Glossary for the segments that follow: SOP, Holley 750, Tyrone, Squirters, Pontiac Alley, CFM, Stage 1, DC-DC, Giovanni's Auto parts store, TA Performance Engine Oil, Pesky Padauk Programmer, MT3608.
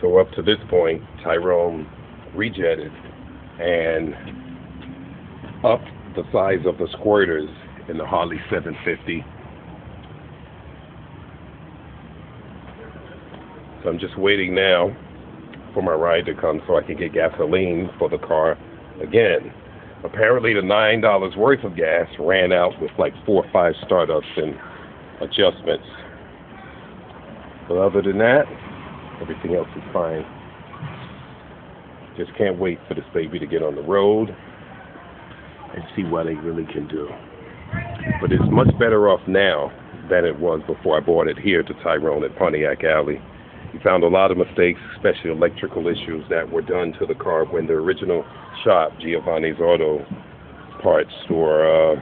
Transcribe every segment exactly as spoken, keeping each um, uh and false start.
So up to this point, Tyrone rejetted and upped the size of the squirters in the Holley seven fifty. So I'm just waiting now for my ride to come so I can get gasoline for the car again. Apparently the nine dollars worth of gas ran out with like four or five startups and adjustments. But other than that, everything else is fine. Just can't wait for this baby to get on the road and see what they really can do. But it's much better off now than it was before I brought it here to Tyrone at Pontiac Alley. He found a lot of mistakes, especially electrical issues that were done to the car when the original shop, Giovanni's Auto Parts Store, uh,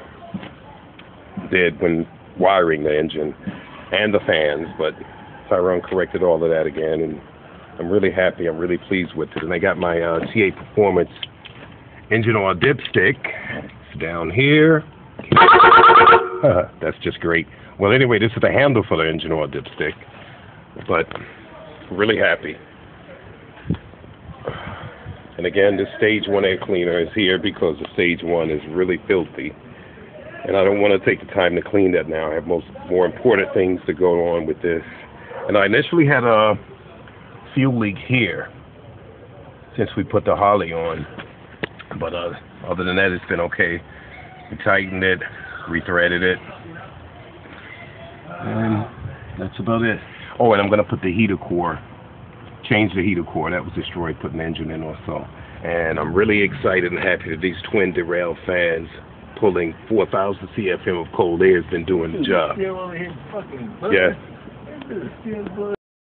did when wiring the engine and the fans. But Tyrone corrected all of that again, and I'm really happy. I'm really pleased with it. And I got my uh, T A Performance Engine Oil dipstick. It's down here. That's just great. Well, anyway, this is the handle for the engine oil dipstick. But really happy. And again, this stage one air cleaner is here because the stage one is really filthy. And I don't want to take the time to clean that now. I have most more important things to go on with this. And I initially had a fuel leak here since we put the Holley on. But uh, other than that, it's been okay. We tightened it, rethreaded it. And that's about it. Oh, and I'm going to put the heater core, change the heater core. That was destroyed, put an engine in also. And I'm really excited and happy that these twin derail fans pulling four thousand C F M of cold air has been doing the job. Yeah.